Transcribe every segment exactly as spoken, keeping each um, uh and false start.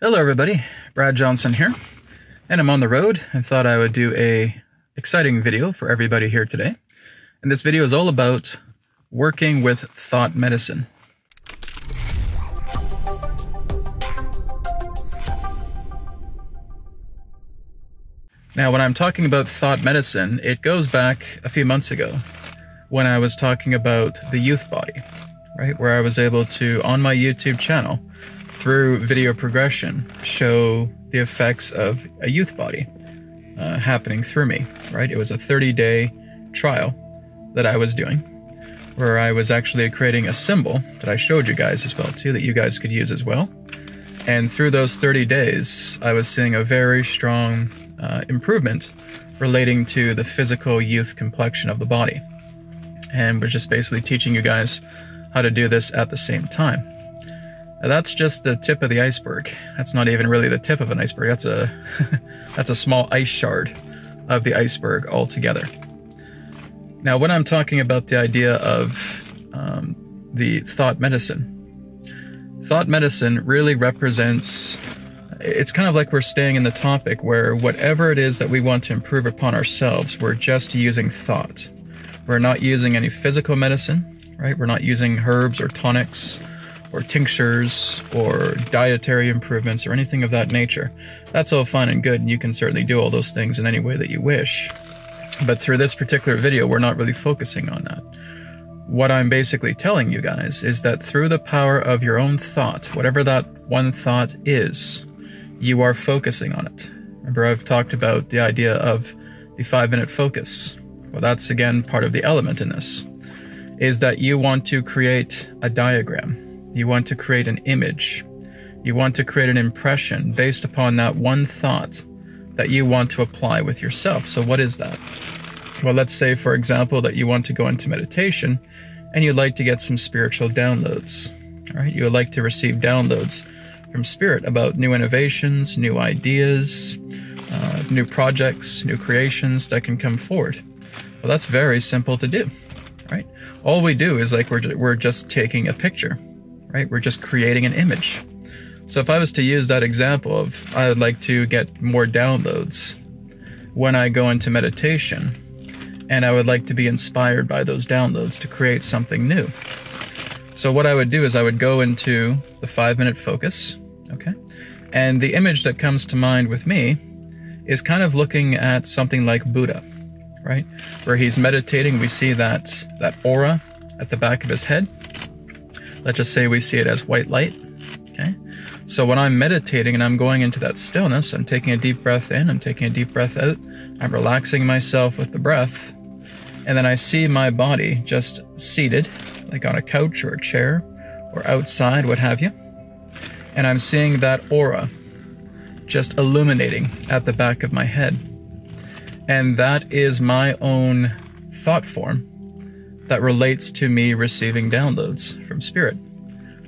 Hello everybody, Brad Johnson here, and I'm on the road and thought I would do a exciting video for everybody here today. And this video is all about working with thought medicine. Now, when I'm talking about thought medicine, it goes back a few months ago when I was talking about the youth body, right? Where I was able to, on my YouTube channel, through video progression, show the effects of a youth body uh, happening through me, right? It was a thirty day trial that I was doing where I was actually creating a symbol that I showed you guys as well too, that you guys could use as well. And through those thirty days, I was seeing a very strong uh, improvement relating to the physical youth complexion of the body. And was just basically teaching you guys how to do this at the same time. Now that's just the tip of the iceberg. That's not even really the tip of an iceberg. That's a that's a small ice shard of the iceberg altogether. Now, when I'm talking about the idea of um, the thought medicine, thought medicine really represents, it's kind of like we're staying in the topic where whatever it is that we want to improve upon ourselves, we're just using thought. We're not using any physical medicine, right? We're not using herbs or tonics or tinctures, or dietary improvements, or anything of that nature. That's all fine and good, and you can certainly do all those things in any way that you wish. But through this particular video, we're not really focusing on that. What I'm basically telling you guys is that through the power of your own thought, whatever that one thought is, you are focusing on it. Remember, I've talked about the idea of the five-minute focus. Well, that's, again, part of the element in this, is that you want to create a diagram. You want to create an image. You want to create an impression based upon that one thought that you want to apply with yourself. So what is that? Well, let's say, for example, that you want to go into meditation and you'd like to get some spiritual downloads. All right? You would like to receive downloads from spirit about new innovations, new ideas, uh, new projects, new creations that can come forward. Well, that's very simple to do, right? All we do is like we're, we're just taking a picture. Right? We're just creating an image. So if I was to use that example of I would like to get more downloads when I go into meditation, and I would like to be inspired by those downloads to create something new. So what I would do is I would go into the five-minute focus, okay? And the image that comes to mind with me is kind of looking at something like Buddha, right? Where he's meditating, we see that, that aura at the back of his head. Let's just say we see it as white light, okay? So when I'm meditating and I'm going into that stillness, I'm taking a deep breath in, I'm taking a deep breath out, I'm relaxing myself with the breath, and then I see my body just seated, like on a couch or a chair or outside, what have you, and I'm seeing that aura just illuminating at the back of my head. And that is my own thought form that relates to me receiving downloads from Spirit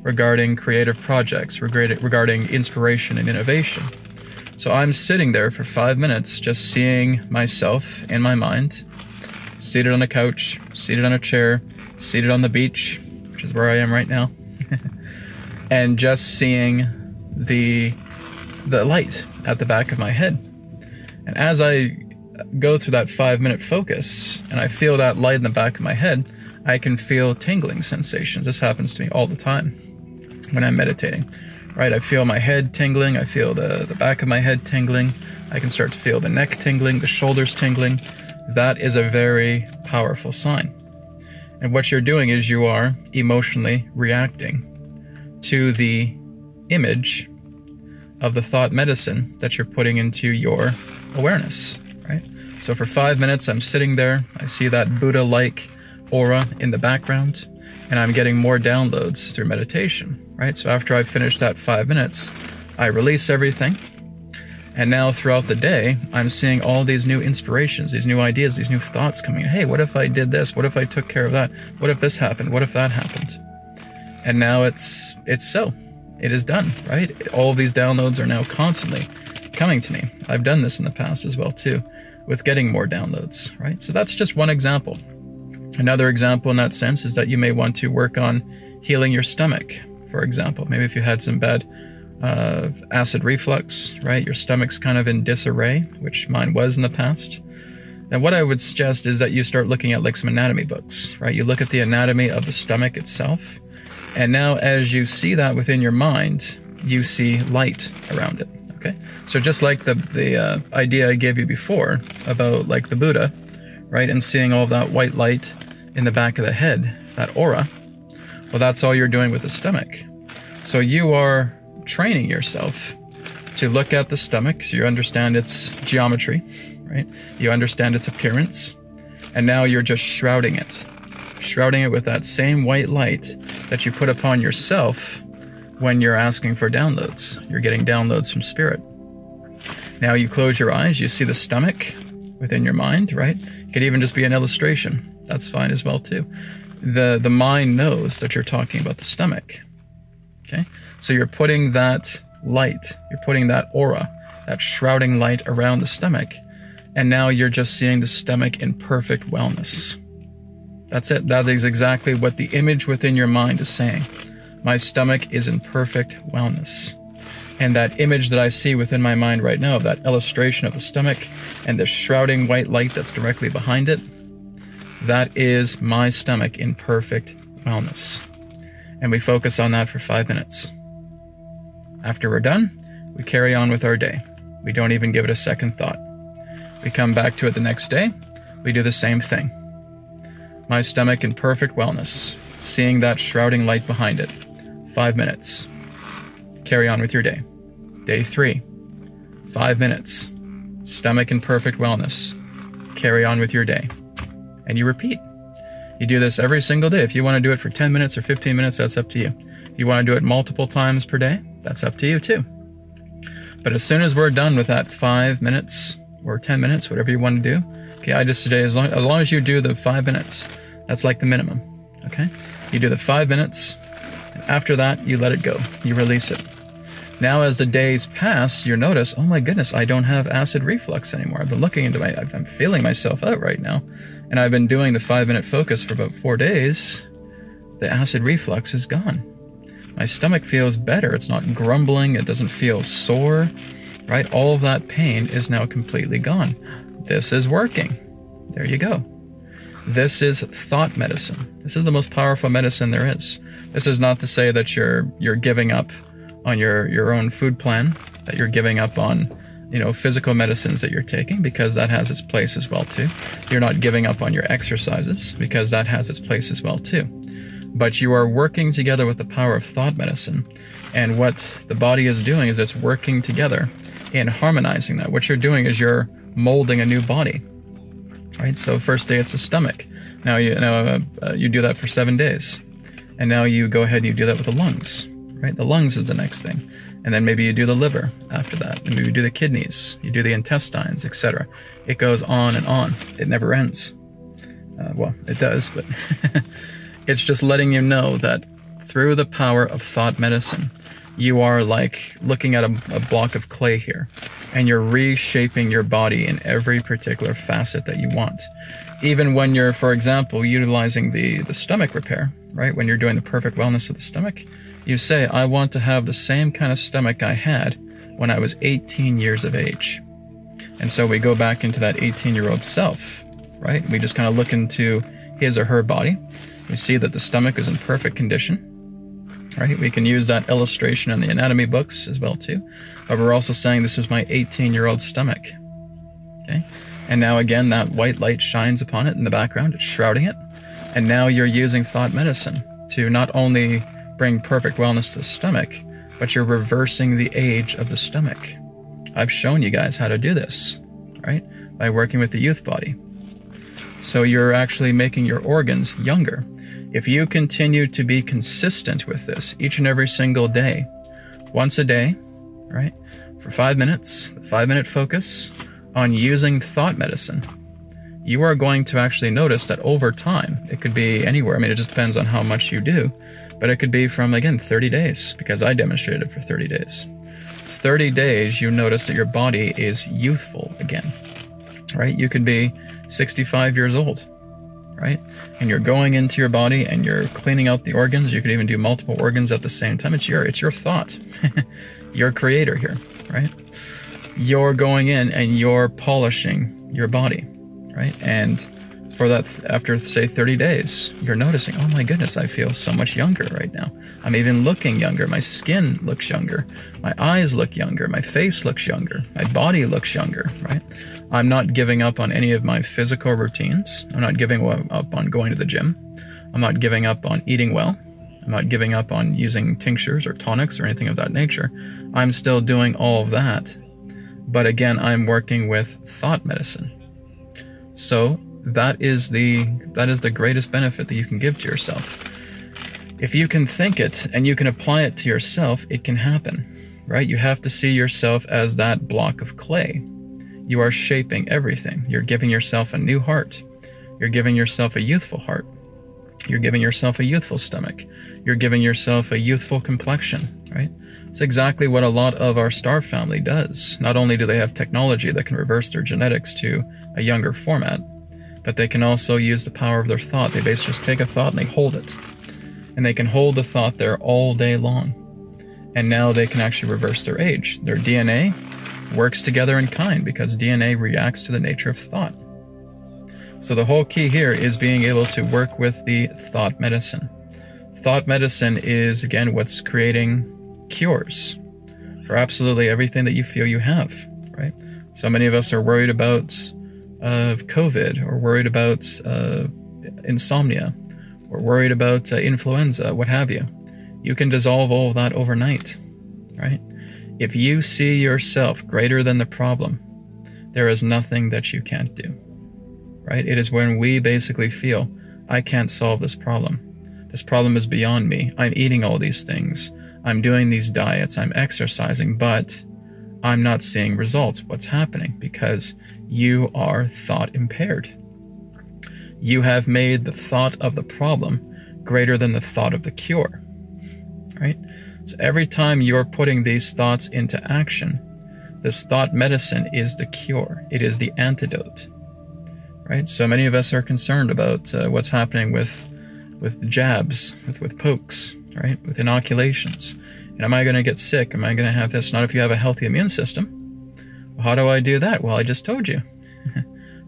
regarding creative projects, regarding inspiration and innovation. So I'm sitting there for five minutes just seeing myself in my mind, seated on a couch, seated on a chair, seated on the beach, which is where I am right now, and just seeing the, the light at the back of my head. And as I go through that five-minute focus, and I feel that light in the back of my head, I can feel tingling sensations. This happens to me all the time when I'm meditating, right? I feel my head tingling. I feel the, the back of my head tingling. I can start to feel the neck tingling, the shoulders tingling. That is a very powerful sign. And what you're doing is you are emotionally reacting to the image of the thought medicine that you're putting into your awareness. Right? So for five minutes, I'm sitting there, I see that Buddha-like aura in the background, and I'm getting more downloads through meditation, right? So after I finish that five minutes, I release everything, and now throughout the day, I'm seeing all these new inspirations, these new ideas, these new thoughts coming in. Hey, what if I did this? What if I took care of that? What if this happened? What if that happened? And now it's, it's so. It is done, right? All of these downloads are now constantly coming to me. I've done this in the past as well, too, with getting more downloads, right? So that's just one example. Another example in that sense is that you may want to work on healing your stomach, for example. Maybe if you had some bad of acid reflux, right? Your stomach's kind of in disarray, which mine was in the past. And what I would suggest is that you start looking at like some anatomy books, right? You look at the anatomy of the stomach itself. And now as you see that within your mind, you see light around it, okay? So just like the, the uh, idea I gave you before about like the Buddha, right? And seeing all that white light in the back of the head, that aura, well, that's all you're doing with the stomach. So you are training yourself to look at the stomach, so you understand its geometry, right? You understand its appearance, and now you're just shrouding it. Shrouding it with that same white light that you put upon yourself when you're asking for downloads. You're getting downloads from spirit. Now you close your eyes, you see the stomach within your mind, right? It could even just be an illustration. That's fine as well too. The, the mind knows that you're talking about the stomach, okay? So you're putting that light, you're putting that aura, that shrouding light around the stomach, and now you're just seeing the stomach in perfect wellness. That's it. That is exactly what the image within your mind is saying. My stomach is in perfect wellness. And that image that I see within my mind right now, of that illustration of the stomach and the shrouding white light that's directly behind it, that is my stomach in perfect wellness. And we focus on that for five minutes. After we're done, we carry on with our day. We don't even give it a second thought. We come back to it the next day. We do the same thing. My stomach in perfect wellness, seeing that shrouding light behind it. Five minutes. Carry on with your day. Day three. Five minutes. Stomach in perfect wellness. Carry on with your day. And you repeat. You do this every single day. If you want to do it for ten minutes or fifteen minutes, that's up to you. If you want to do it multiple times per day, that's up to you too. But as soon as we're done with that five minutes, or ten minutes, whatever you want to do. Okay, I just today, as long, as long as you do the five minutes, that's like the minimum, okay? You do the five minutes, and after that, you let it go. You release it. Now, as the days pass, you notice, oh my goodness, I don't have acid reflux anymore. I've been looking into my, I'm feeling myself out right now, and I've been doing the five-minute focus for about four days. The acid reflux is gone. My stomach feels better. It's not grumbling. It doesn't feel sore. Right? All of that pain is now completely gone. This is working. There you go. This is thought medicine. This is the most powerful medicine there is. This is not to say that you're you're giving up on your, your own food plan, that you're giving up on, you know, physical medicines that you're taking, because that has its place as well too. You're not giving up on your exercises, because that has its place as well too. But you are working together with the power of thought medicine, and what the body is doing is it's working together in harmonizing that. What you're doing is you're molding a new body, right? So first day, it's the stomach. Now you, now, uh, you do that for seven days. And now you go ahead and you do that with the lungs, right? The lungs is the next thing. And then maybe you do the liver after that. And maybe you do the kidneys, you do the intestines, et cetera. It goes on and on. It never ends. Uh, well, it does, but it's just letting you know that through the power of thought medicine, you are like looking at a, a block of clay here, and you're reshaping your body in every particular facet that you want. Even when you're, for example, utilizing the, the stomach repair, right? When you're doing the perfect wellness of the stomach, you say, I want to have the same kind of stomach I had when I was eighteen years of age. And so we go back into that eighteen-year-old self, right? We just kind of look into his or her body. We see that the stomach is in perfect condition. Right? We can use that illustration in the anatomy books as well too, but we're also saying this is my eighteen-year-old stomach, okay? And now again, that white light shines upon it in the background, it's shrouding it, and now you're using thought medicine to not only bring perfect wellness to the stomach, but you're reversing the age of the stomach. I've shown you guys how to do this, right? By working with the youth body. So you're actually making your organs younger. If you continue to be consistent with this each and every single day, once a day, right, for five minutes, the five-minute focus on using thought medicine, you are going to actually notice that over time, it could be anywhere. I mean, it just depends on how much you do, but it could be from, again, thirty days, because I demonstrated it for thirty days. thirty days, you notice that your body is youthful again, right? You could be sixty-five years old. Right? And you're going into your body and you're cleaning out the organs. You could even do multiple organs at the same time. It's your, it's your thought. your creator here, right? You're going in and you're polishing your body, right? And for that, after say thirty days, you're noticing, oh my goodness, I feel so much younger right now. I'm even looking younger. My skin looks younger. My eyes look younger. My face looks younger. My body looks younger, right? I'm not giving up on any of my physical routines. I'm not giving up on going to the gym. I'm not giving up on eating well. I'm not giving up on using tinctures or tonics or anything of that nature. I'm still doing all of that. But again, I'm working with thought medicine. So that is the that is the greatest benefit that you can give to yourself. If you can think it and you can apply it to yourself, it can happen, right? You have to see yourself as that block of clay. You are shaping everything. You're giving yourself a new heart. You're giving yourself a youthful heart. You're giving yourself a youthful stomach. You're giving yourself a youthful complexion, right? It's exactly what a lot of our star family does. Not only do they have technology that can reverse their genetics to a younger format, but they can also use the power of their thought. They basically just take a thought and they hold it. And they can hold the thought there all day long. And now they can actually reverse their age. Their D N A works together in kind because D N A reacts to the nature of thought. So the whole key here is being able to work with the thought medicine. Thought medicine is, again, what's creating cures for absolutely everything that you feel you have, right? So many of us are worried about of COVID, or worried about uh, insomnia, or worried about uh, influenza, what have you. You can dissolve all of that overnight, right? If you see yourself greater than the problem, there is nothing that you can't do, right? It is when we basically feel, I can't solve this problem. This problem is beyond me. I'm eating all these things. I'm doing these diets. I'm exercising, but I'm not seeing results. What's happening? Because you are thought impaired. You have made the thought of the problem greater than the thought of the cure, right? So every time you're putting these thoughts into action, this thought medicine is the cure. It is the antidote, right? So many of us are concerned about uh, what's happening with, with jabs, with, with pokes, right? With inoculations. And am I going to get sick? Am I going to have this? Not if you have a healthy immune system. Well, how do I do that? Well, I just told you.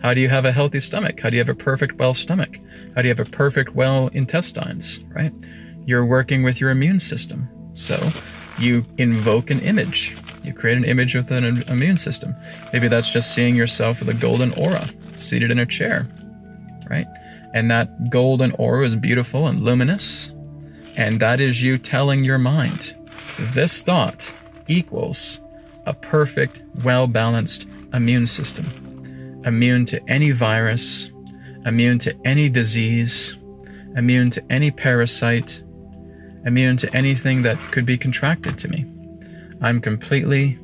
How do you have a healthy stomach? How do you have a perfect, well stomach? How do you have a perfect, well intestines, right? You're working with your immune system. So you invoke an image. You create an image with an immune system. Maybe that's just seeing yourself with a golden aura, seated in a chair, right? And that golden aura is beautiful and luminous. And that is you telling your mind, this thought equals a perfect, well-balanced immune system. Immune to any virus, immune to any disease, immune to any parasite, immune to anything that could be contracted to me. I'm completely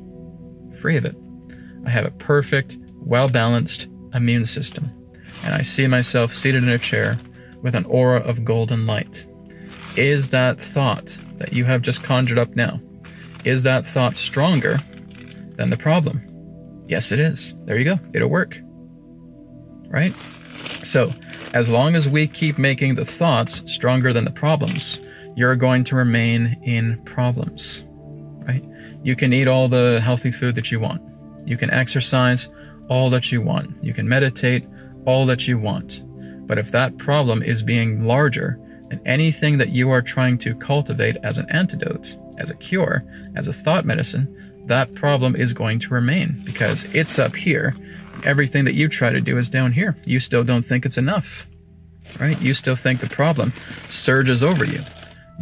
free of it. I have a perfect, well-balanced immune system. And I see myself seated in a chair with an aura of golden light. Is that thought that you have just conjured up now, is that thought stronger than the problem? Yes, it is. There you go. It'll work, right? So as long as we keep making the thoughts stronger than the problems, you're going to remain in problems, right? You can eat all the healthy food that you want. You can exercise all that you want. You can meditate all that you want. But if that problem is being larger, and anything that you are trying to cultivate as an antidote, as a cure, as a thought medicine, that problem is going to remain because it's up here. Everything that you try to do is down here. You still don't think it's enough, right? You still think the problem surges over you.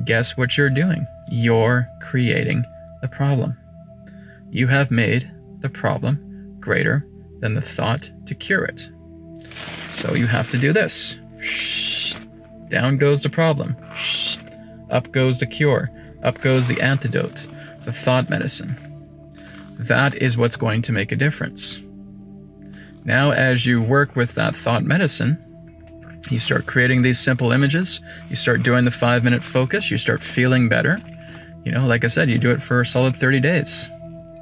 Guess what you're doing? You're creating the problem. You have made the problem greater than the thought to cure it. So you have to do this. Down goes the problem, up goes the cure, up goes the antidote, the thought medicine. That is what's going to make a difference. Now, as you work with that thought medicine, you start creating these simple images, you start doing the five minute focus, you start feeling better. You know, like I said, you do it for a solid thirty days,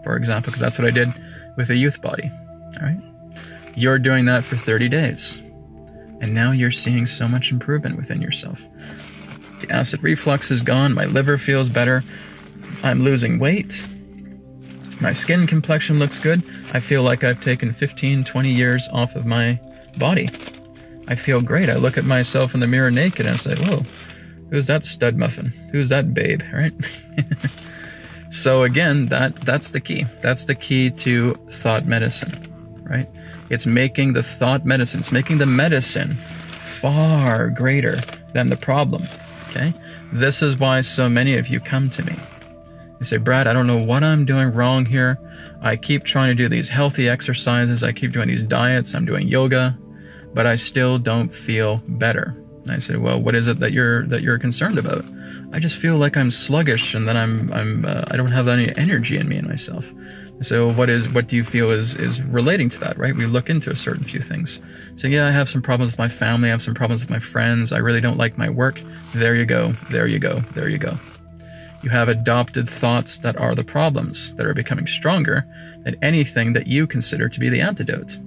for example, because that's what I did with a youth body, all right? You're doing that for thirty days. And now you're seeing so much improvement within yourself. The acid reflux is gone. My liver feels better. I'm losing weight. My skin complexion looks good. I feel like I've taken fifteen, twenty years off of my body. I feel great. I look at myself in the mirror naked and I say, whoa, who's that stud muffin? Who's that babe, right? So again, that, that's the key. That's the key to thought medicine, right? It's making the thought medicine, it's making the medicine far greater than the problem, okay? This is why so many of you come to me. You say, Brad, I don't know what I'm doing wrong here. I keep trying to do these healthy exercises. I keep doing these diets. I'm doing yoga, but I still don't feel better. And I said, well, what is it that you're that you're concerned about? I just feel like I'm sluggish, and then I'm I'm uh, I don't have any energy in me and myself. So what is what do you feel is is relating to that, right? We look into a certain few things. So yeah, I have some problems with my family. I have some problems with my friends. I really don't like my work. There you go. There you go. There you go. You have adopted thoughts that are the problems that are becoming stronger than anything that you consider to be the antidote.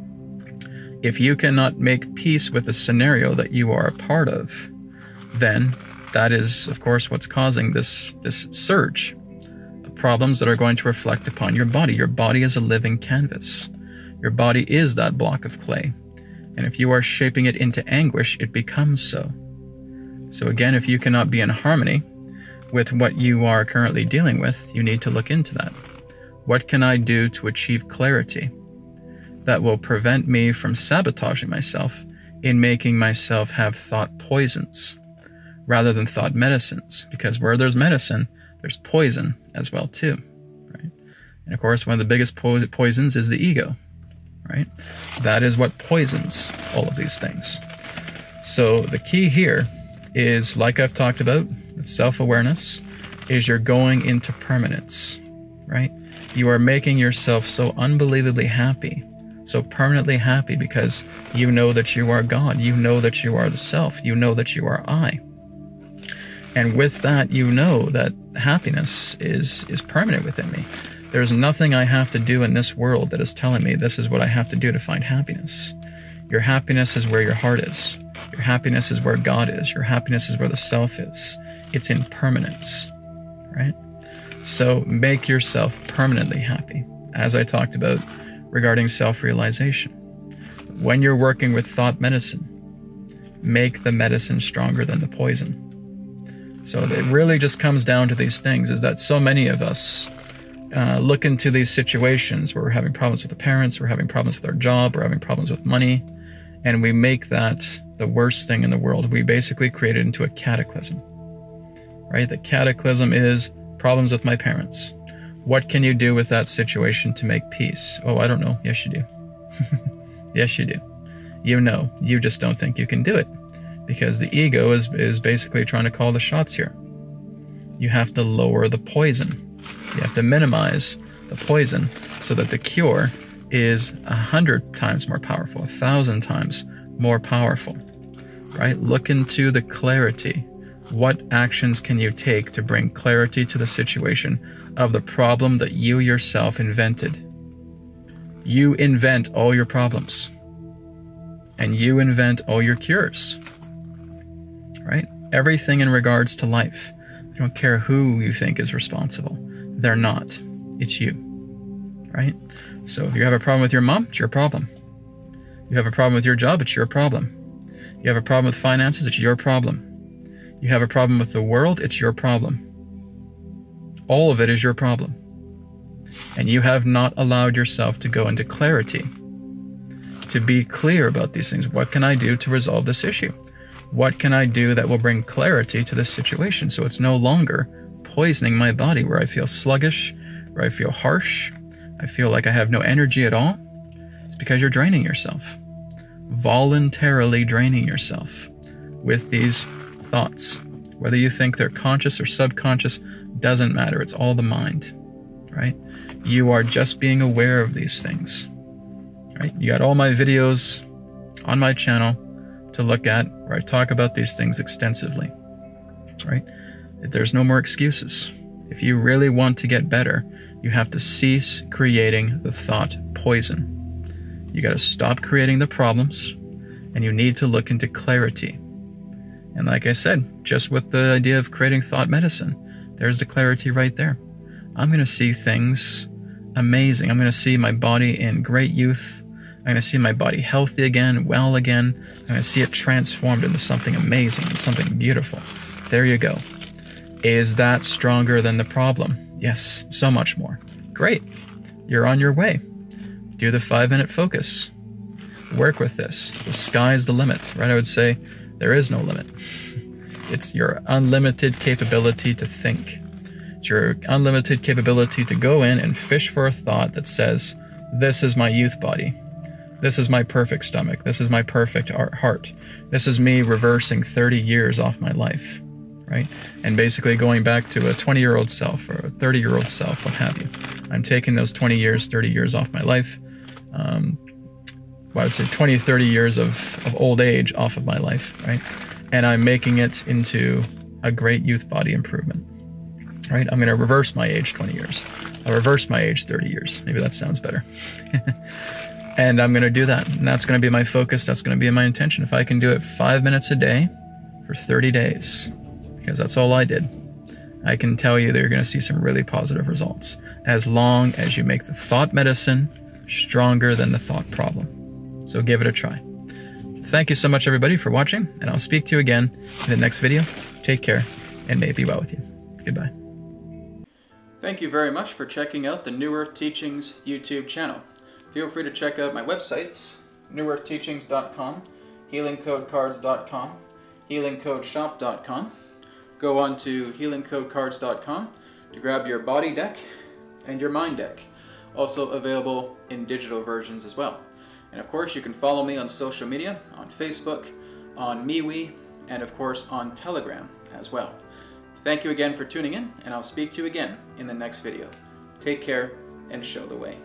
If you cannot make peace with the scenario that you are a part of, then that is, of course, what's causing this, this surge of problems that are going to reflect upon your body. Your body is a living canvas. Your body is that block of clay. And if you are shaping it into anguish, it becomes so. So again, if you cannot be in harmony with what you are currently dealing with, you need to look into that. What can I do to achieve clarity that will prevent me from sabotaging myself in making myself have thought poisons rather than thought medicines? Because where there's medicine, there's poison as well too, right? And of course, one of the biggest po poisons is the ego, right? That is what poisons all of these things. So the key here is, like I've talked about, self-awareness is you're going into permanence, right? You are making yourself so unbelievably happy, so permanently happy, because you know that you are God, you know that you are the self, you know that you are I. And with that, you know that happiness is, is permanent within me. There's nothing I have to do in this world that is telling me this is what I have to do to find happiness. Your happiness is where your heart is. Your happiness is where God is. Your happiness is where the self is. It's in permanence, right? So make yourself permanently happy, as I talked about regarding self-realization. When you're working with thought medicine, make the medicine stronger than the poison. So it really just comes down to these things, is that so many of us uh, look into these situations where we're having problems with the parents, we're having problems with our job, we're having problems with money, and we make that the worst thing in the world. We basically create it into a cataclysm. Right? The cataclysm is problems with my parents. What can you do with that situation to make peace? Oh, I don't know. Yes, you do. Yes, you do. You know, you just don't think you can do it, because the ego is, is basically trying to call the shots here. You have to lower the poison. You have to minimize the poison so that the cure is a hundred times more powerful, a thousand times more powerful, right? Look into the clarity. What actions can you take to bring clarity to the situation of the problem that you yourself invented? You invent all your problems, and you invent all your cures, right? Everything in regards to life. I don't care who you think is responsible. They're not. It's you, right? So if you have a problem with your mom, it's your problem. You have a problem with your job, it's your problem. You have a problem with finances, it's your problem. You have a problem with the world, it's your problem. All of it is your problem. And you have not allowed yourself to go into clarity, to be clear about these things. What can I do to resolve this issue? What can I do that will bring clarity to this situation so it's no longer poisoning my body, where I feel sluggish, where I feel harsh, I feel like I have no energy at all? It's because you're draining yourself, voluntarily draining yourself with these thoughts. Whether you think they're conscious or subconscious, doesn't matter. It's all the mind, right? You are just being aware of these things, right? You got all my videos on my channel to look at, where I talk about these things extensively, right? There's no more excuses. If you really want to get better, you have to cease creating the thought poison. You got to stop creating the problems, and you need to look into clarity. And like I said, just with the idea of creating thought medicine, there's the clarity right there. I'm going to see things amazing. I'm going to see my body in great youth. I'm going to see my body healthy again, well again. I'm going to see it transformed into something amazing and something beautiful. There you go. Is that stronger than the problem? Yes, so much more. Great. You're on your way. Do the five-minute focus. Work with this. The sky's the limit, right? I would say there is no limit. It's your unlimited capability to think. It's your unlimited capability to go in and fish for a thought that says, this is my youth body. This is my perfect stomach. This is my perfect heart. This is me reversing thirty years off my life, right? And basically going back to a twenty-year-old self or a thirty-year-old self, what have you. I'm taking those twenty years, thirty years off my life. Um, well, I would say twenty, thirty years of, of old age off of my life, right? And I'm making it into a great youth body improvement, right? I'm going to reverse my age twenty years. I'll reverse my age thirty years. Maybe that sounds better. And I'm going to do that. And that's going to be my focus. That's going to be my intention. If I can do it five minutes a day for thirty days, because that's all I did, I can tell you that you're going to see some really positive results as long as you make the thought medicine stronger than the thought problem. So give it a try. Thank you so much, everybody, for watching, and I'll speak to you again in the next video. Take care, and may it be well with you. Goodbye. Thank you very much for checking out the New Earth Teachings YouTube channel. Feel free to check out my websites, new earth teachings dot com, healing code cards dot com, healing code shop dot com. Go on to healing code cards dot com to grab your Body Deck and your Mind Deck, also available in digital versions as well. And of course, you can follow me on social media, on Facebook, on MeWe, and of course on Telegram as well. Thank you again for tuning in, and I'll speak to you again in the next video. Take care and show the way.